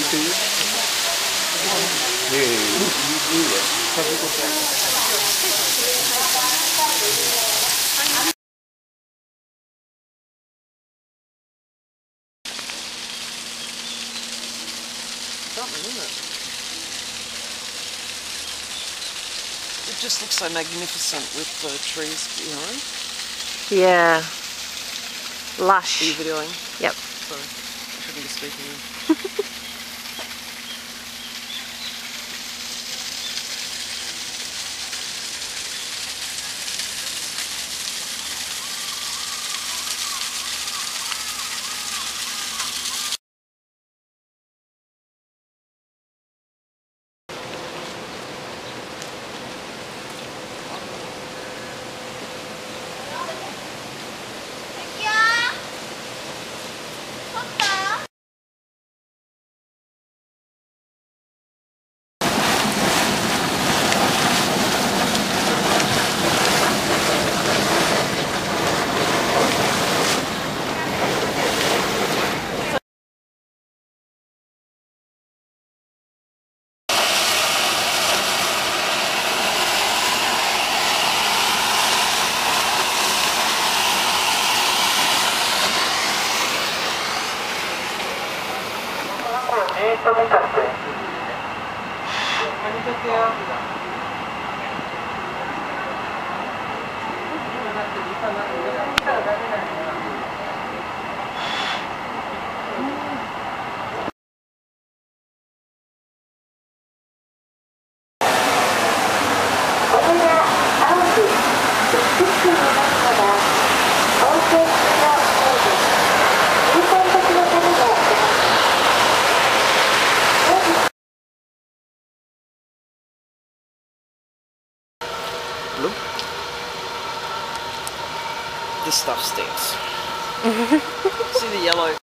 いいよ。It just looks so magnificent with the trees behind. Yeah. Lush. Are you videoing? Yep. Sorry, I shouldn't be speaking in. This stuff stinks. See the yellow.